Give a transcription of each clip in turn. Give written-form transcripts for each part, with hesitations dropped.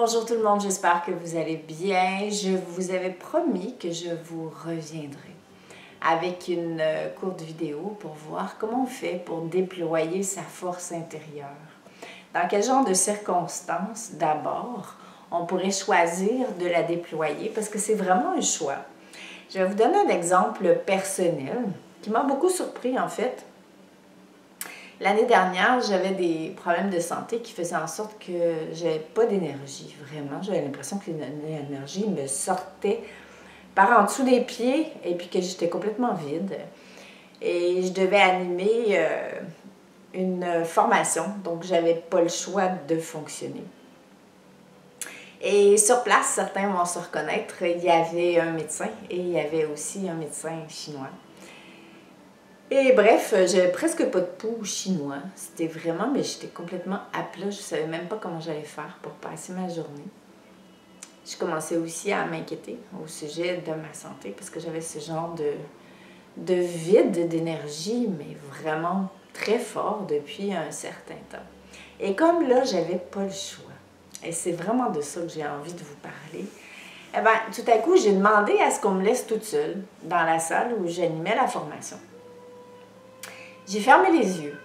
Bonjour tout le monde, j'espère que vous allez bien. Je vous avais promis que je vous reviendrai avec une courte vidéo pour voir comment on fait pour déployer sa force intérieure. Dans quel genre de circonstances, d'abord, on pourrait choisir de la déployer parce que c'est vraiment un choix. Je vais vous donner un exemple personnel qui m'a beaucoup surpris en fait. L'année dernière, j'avais des problèmes de santé qui faisaient en sorte que je n'avais pas d'énergie, vraiment. J'avais l'impression que l'énergie me sortait par en dessous des pieds et puis que j'étais complètement vide. Et je devais animer une formation, donc je n'avais pas le choix de fonctionner. Et sur place, certains vont se reconnaître, il y avait un médecin et il y avait aussi un médecin chinois. Et bref, j'avais presque pas de pouls chinois. C'était vraiment, mais j'étais complètement à plat. Je ne savais même pas comment j'allais faire pour passer ma journée. Je commençais aussi à m'inquiéter au sujet de ma santé parce que j'avais ce genre de vide d'énergie, mais vraiment très fort depuis un certain temps. Et comme là, j'avais pas le choix, et c'est vraiment de ça que j'ai envie de vous parler, eh bien, tout à coup, j'ai demandé à ce qu'on me laisse toute seule dans la salle où j'animais la formation. J'ai fermé les yeux.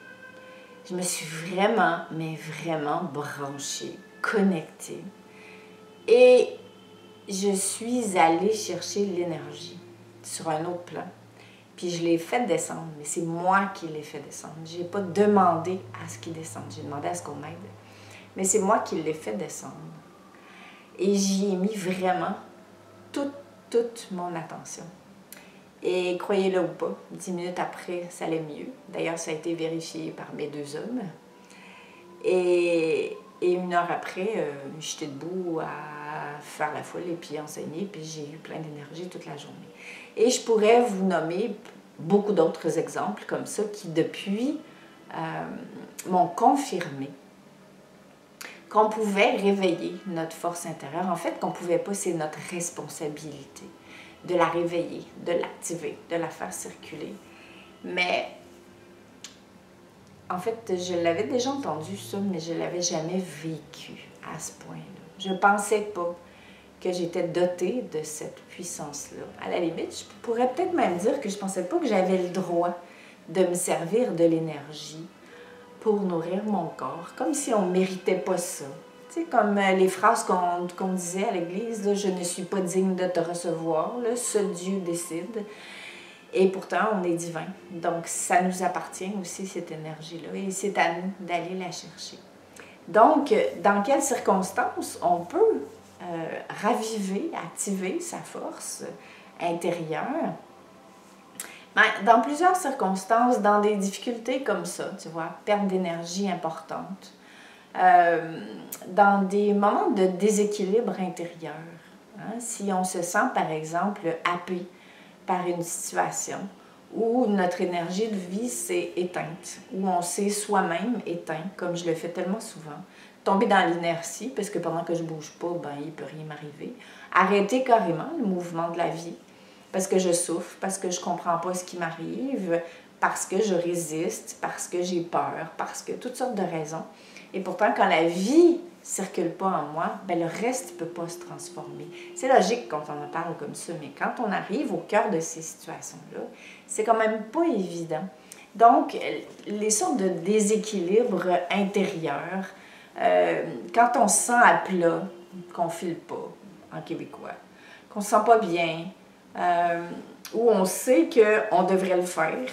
Je me suis vraiment, mais vraiment branchée, connectée. Et je suis allée chercher l'énergie sur un autre plan. Puis je l'ai fait descendre, mais c'est moi qui l'ai fait descendre. Je n'ai pas demandé à ce qu'il descende. J'ai demandé à ce qu'on m'aide. Mais c'est moi qui l'ai fait descendre. Et j'y ai mis vraiment toute mon attention. Et croyez-le ou pas, 10 minutes après, ça allait mieux. D'ailleurs, ça a été vérifié par mes deux hommes. Et 1 heure après, j'étais debout à faire la foule et puis enseigner. Puis j'ai eu plein d'énergie toute la journée. Et je pourrais vous nommer beaucoup d'autres exemples comme ça qui, depuis, m'ont confirmé qu'on pouvait réveiller notre force intérieure. En fait, qu'on ne pouvait pas, c'est notre responsabilité de la réveiller, de l'activer, de la faire circuler. Mais, en fait, je l'avais déjà entendu ça, mais je ne l'avais jamais vécu à ce point-là. Je ne pensais pas que j'étais dotée de cette puissance-là. À la limite, je pourrais peut-être même dire que je ne pensais pas que j'avais le droit de me servir de l'énergie pour nourrir mon corps, comme si on ne méritait pas ça. C'est comme les phrases qu'on disait à l'Église, « Je ne suis pas digne de te recevoir », « Ce Dieu décide ». Et pourtant, on est divin. Donc, ça nous appartient aussi, cette énergie-là, et c'est à nous d'aller la chercher. Donc, dans quelles circonstances on peut raviver, activer sa force intérieure? Ben, dans plusieurs circonstances, dans des difficultés comme ça, tu vois, perte d'énergie importante. Dans des moments de déséquilibre intérieur. Hein? Si on se sent, par exemple, happé par une situation où notre énergie de vie s'est éteinte, où on s'est soi-même éteint, comme je le fais tellement souvent, tomber dans l'inertie, parce que pendant que je ne bouge pas, ben, il ne peut rien m'arriver, arrêter carrément le mouvement de la vie, parce que je souffre, parce que je ne comprends pas ce qui m'arrive, parce que je résiste, parce que j'ai peur, parce que toutes sortes de raisons. Et pourtant, quand la vie ne circule pas en moi, ben le reste ne peut pas se transformer. C'est logique quand on en parle comme ça, mais quand on arrive au cœur de ces situations-là, c'est quand même pas évident. Donc, les sortes de déséquilibres intérieurs, quand on se sent à plat, qu'on ne file pas, en québécois, qu'on ne se sent pas bien, ou on sait qu'on devrait le faire,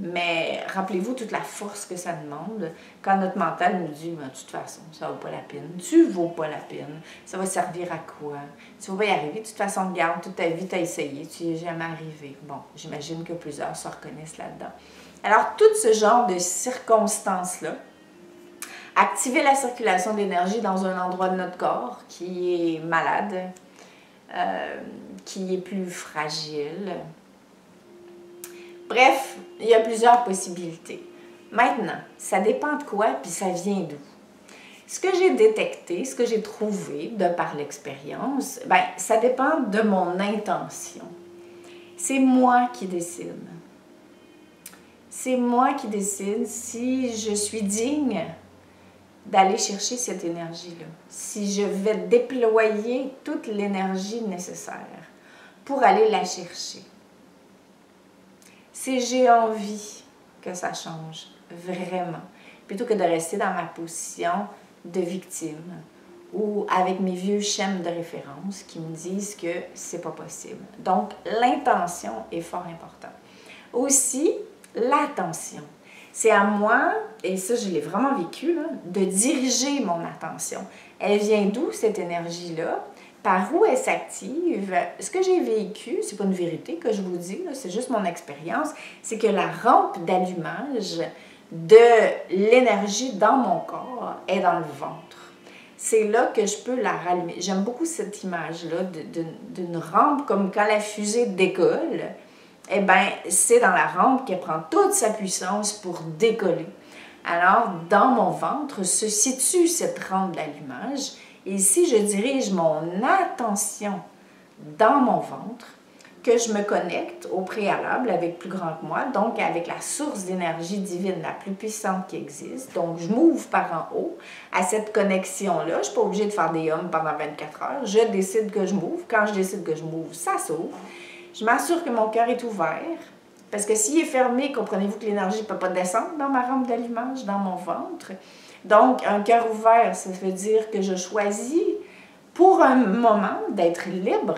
mais rappelez-vous toute la force que ça demande quand notre mental nous dit « De toute façon, ça vaut pas la peine. Tu vaux pas la peine. Ça va servir à quoi? Tu vas pas y arriver. De toute façon, regarde, toute ta vie, tu as essayé. Tu n'y es jamais arrivé. » Bon, j'imagine que plusieurs se reconnaissent là-dedans. Alors, tout ce genre de circonstances-là, activer la circulation d'énergie dans un endroit de notre corps qui est malade, qui est plus fragile. Bref, il y a plusieurs possibilités. Maintenant, ça dépend de quoi, puis ça vient d'où. Ce que j'ai détecté, ce que j'ai trouvé de par l'expérience, bien, ça dépend de mon intention. C'est moi qui décide. C'est moi qui décide si je suis digne d'aller chercher cette énergie-là. Si je vais déployer toute l'énergie nécessaire pour aller la chercher, si j'ai envie que ça change, vraiment, plutôt que de rester dans ma position de victime ou avec mes vieux schèmes de référence qui me disent que c'est pas possible. Donc, l'intention est fort importante. Aussi, l'attention. C'est à moi, et ça je l'ai vraiment vécu, là, de diriger mon attention. Elle vient d'où cette énergie-là? Par où elle s'active? Ce que j'ai vécu, c'est pas une vérité que je vous dis, c'est juste mon expérience, c'est que la rampe d'allumage de l'énergie dans mon corps est dans le ventre. C'est là que je peux la rallumer. J'aime beaucoup cette image-là d'une rampe, comme quand la fusée décolle. Eh bien, c'est dans la rampe qu'elle prend toute sa puissance pour décoller. Alors, dans mon ventre se situe cette rampe d'allumage. Et si je dirige mon attention dans mon ventre, que je me connecte au préalable avec plus grand que moi, donc avec la source d'énergie divine la plus puissante qui existe, donc je m'ouvre par en haut à cette connexion-là. Je ne suis pas obligée de faire des hommes pendant 24 heures. Je décide que je m'ouvre. Quand je décide que je m'ouvre, ça s'ouvre. Je m'assure que mon cœur est ouvert, parce que s'il est fermé, comprenez-vous que l'énergie ne peut pas descendre dans ma rampe d'allumage, dans mon ventre. Donc, un cœur ouvert, ça veut dire que je choisis pour un moment d'être libre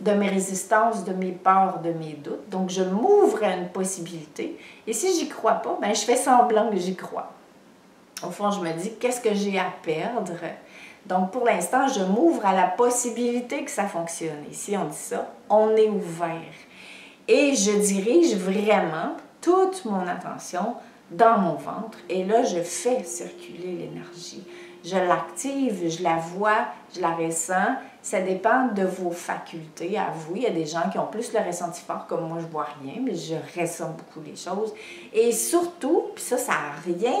de mes résistances, de mes peurs, de mes doutes. Donc, je m'ouvre à une possibilité. Et si j'y crois pas, ben, je fais semblant que j'y crois. Au fond, je me dis, qu'est-ce que j'ai à perdre? Donc, pour l'instant, je m'ouvre à la possibilité que ça fonctionne. Et si on dit ça, on est ouvert. Et je dirige vraiment toute mon attention dans mon ventre. Et là, je fais circuler l'énergie. Je l'active, je la vois, je la ressens. Ça dépend de vos facultés. À vous, il y a des gens qui ont plus le ressenti fort, comme moi, je ne vois rien, mais je ressens beaucoup les choses. Et surtout, puis ça, ça n'a rien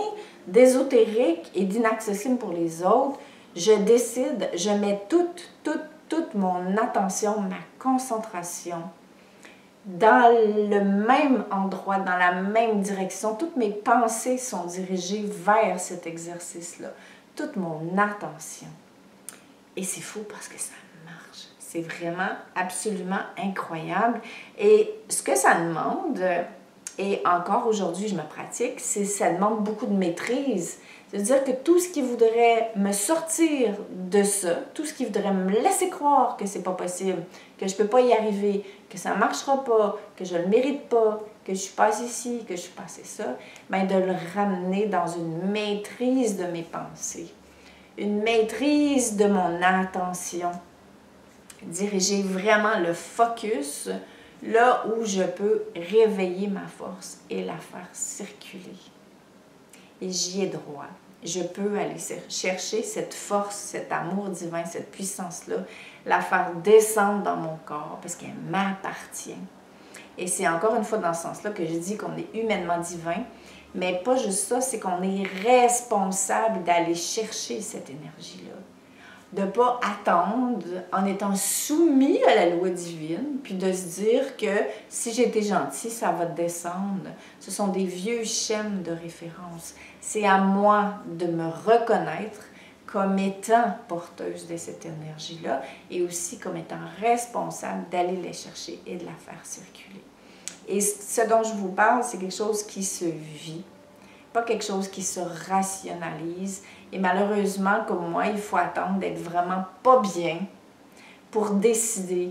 d'ésotérique et d'inaccessible pour les autres. Je décide, je mets toute mon attention, ma concentration dans le même endroit, dans la même direction. Toutes mes pensées sont dirigées vers cet exercice-là. Toute mon attention. Et c'est fou parce que ça marche. C'est vraiment absolument incroyable. Et ce que ça demande, et encore aujourd'hui je me pratique, c'est ça demande beaucoup de maîtrise. C'est-à-dire que tout ce qui voudrait me sortir de ça, tout ce qui voudrait me laisser croire que c'est pas possible, que je peux pas y arriver, que ça marchera pas, que je le mérite pas, que je suis pas ici, que je suis passé ça, bien de le ramener dans une maîtrise de mes pensées, une maîtrise de mon attention. Diriger vraiment le focus là où je peux réveiller ma force et la faire circuler. Et j'y ai droit. Je peux aller chercher cette force, cet amour divin, cette puissance-là, la faire descendre dans mon corps parce qu'elle m'appartient. Et c'est encore une fois dans ce sens-là que je dis qu'on est humainement divin, mais pas juste ça, c'est qu'on est responsable d'aller chercher cette énergie-là. De ne pas attendre en étant soumis à la loi divine, puis de se dire que si j'étais gentil, ça va descendre. Ce sont des vieux schèmes de référence. C'est à moi de me reconnaître comme étant porteuse de cette énergie-là et aussi comme étant responsable d'aller la chercher et de la faire circuler. Et ce dont je vous parle, c'est quelque chose qui se vit, pas quelque chose qui se rationalise. Et malheureusement, comme moi, il faut attendre d'être vraiment pas bien pour décider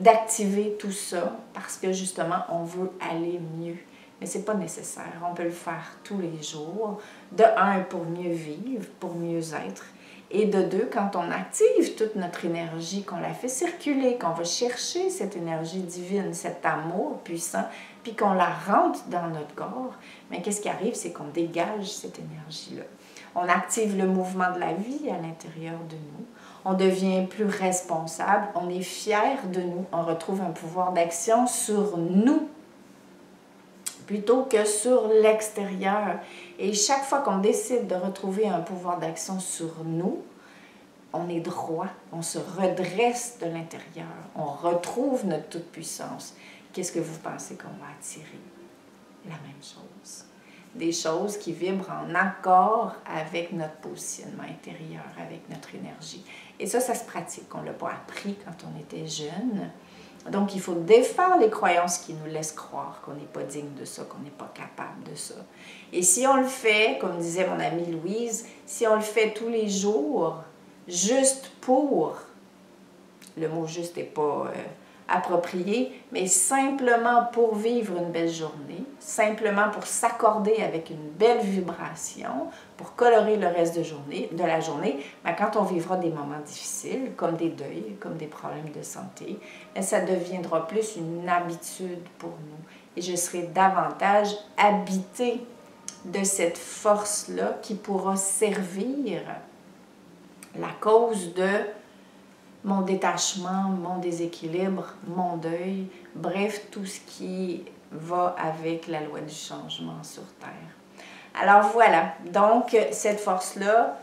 d'activer tout ça parce que justement, on veut aller mieux. Mais c'est pas nécessaire. On peut le faire tous les jours. De un, pour mieux vivre, pour mieux être. Et de deux, quand on active toute notre énergie, qu'on la fait circuler, qu'on va chercher cette énergie divine, cet amour puissant, puis qu'on la rentre dans notre corps, mais qu'est-ce qui arrive, c'est qu'on dégage cette énergie-là. On active le mouvement de la vie à l'intérieur de nous. On devient plus responsable, on est fier de nous, on retrouve un pouvoir d'action sur nous plutôt que sur l'extérieur. Et chaque fois qu'on décide de retrouver un pouvoir d'action sur nous, on est droit, on se redresse de l'intérieur, on retrouve notre toute-puissance. Qu'est-ce que vous pensez qu'on va attirer? La même chose. des choses qui vibrent en accord avec notre positionnement intérieur, avec notre énergie. Et ça, ça se pratique. On ne l'a pas appris quand on était jeune. Donc, il faut défaire les croyances qui nous laissent croire qu'on n'est pas digne de ça, qu'on n'est pas capable de ça. Et si on le fait, comme disait mon amie Louise, si on le fait tous les jours, juste pour, le mot « juste » n'est pas approprié, mais simplement pour vivre une belle journée, simplement pour s'accorder avec une belle vibration, pour colorer le reste de la journée, ben quand on vivra des moments difficiles, comme des deuils, comme des problèmes de santé, ben ça deviendra plus une habitude pour nous. Et je serai davantage habitée de cette force-là qui pourra servir la cause de mon détachement, mon déséquilibre, mon deuil, bref, tout ce qui va avec la loi du changement sur Terre. Alors voilà, donc cette force-là,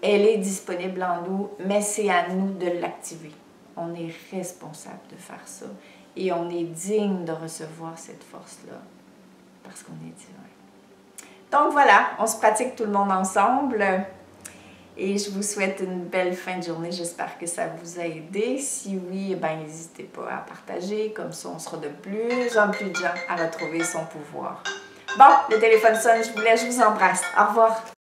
elle est disponible en nous, mais c'est à nous de l'activer. On est responsable de faire ça et on est digne de recevoir cette force-là parce qu'on est divin. Donc voilà, on se pratique tout le monde ensemble. Et je vous souhaite une belle fin de journée. J'espère que ça vous a aidé. Si oui, ben n'hésitez pas à partager. Comme ça, on sera de plus en plus de gens à retrouver son pouvoir. Bon, le téléphone sonne. Je vous laisse. Je vous embrasse. Au revoir.